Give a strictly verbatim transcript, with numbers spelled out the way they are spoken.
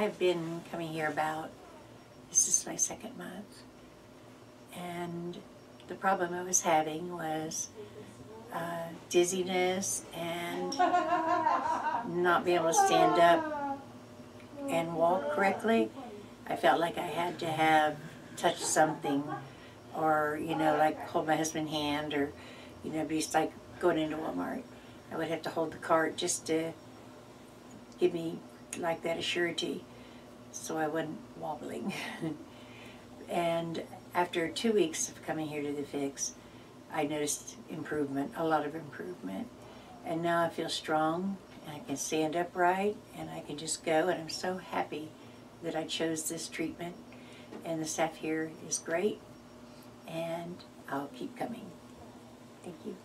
I've been coming here about, this is my second month, and the problem I was having was uh, dizziness and not being able to stand up and walk correctly. I felt like I had to have touched something, or, you know, like hold my husband's hand, or, you know, be like going into Walmart. I would have to hold the cart just to give me like that a surety so I wasn't wobbling. And after two weeks of coming here to the Fix, I noticed improvement, a lot of improvement. And now I feel strong and I can stand upright and I can just go, and I'm so happy that I chose this treatment. And the staff here is great, and I'll keep coming. Thank you.